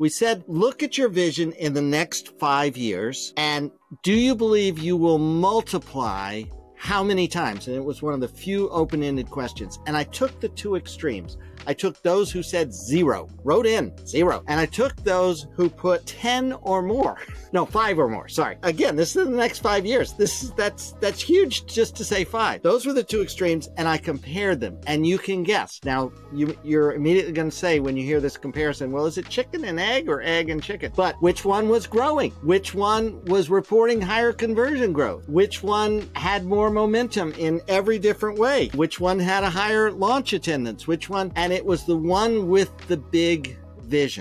We said, look at your vision in the next 5 years, and do you believe you will multiply how many times? And it was one of the few open-ended questions. And I took the two extremes. I took those who said zero, wrote in zero. And I took those who put 10 or more. No, 5 or more, sorry. Again, this is in the next 5 years. That's huge just to say 5. Those were the two extremes, and I compared them, and you can guess. Now, you're immediately gonna say when you hear this comparison, well, is it chicken and egg or egg and chicken? But which one was growing? Which one was reporting higher conversion growth? Which one had more momentum in every different way? Which one had a higher launch attendance? Which one? And it was the one with the big vision.